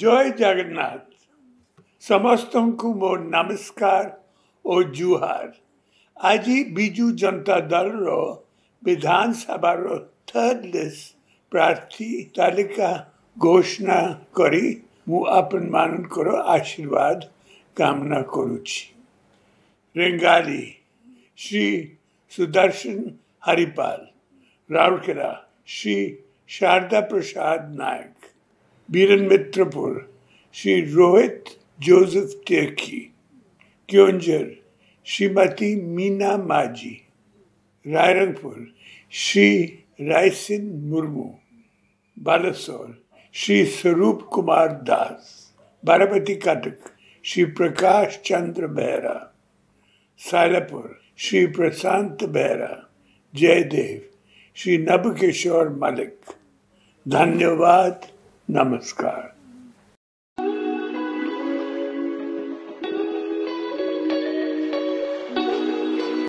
जय जगन्नाथ समस्तों को मोर नमस्कार और जुहार। आज बीजू जनता दल रो विधानसभा रो थर्ड लिस्ट प्रार्थी तालिका घोषणा करी मु आपन माननकर आशीर्वाद कामना करूची। रेंगाली श्री सुदर्शन हरिपाल, राउरकेला श्री शारदा प्रसाद नायक, बीरमित्रपुर श्री रोहित जोसेफ तिर्की, क्योंझर श्रीमती मीना माजी, रायरंगपुर श्री राइसिन मुर्मू, बालासोर श्री स्वरूप कुमार दास, बाराबती कटक श्री प्रकाश चंद्र बेहरा, साइलापुर श्री प्रशांत बेहरा, जयदेव श्री नबुकेश्वर मलिक। धन्यवाद, नमस्कार।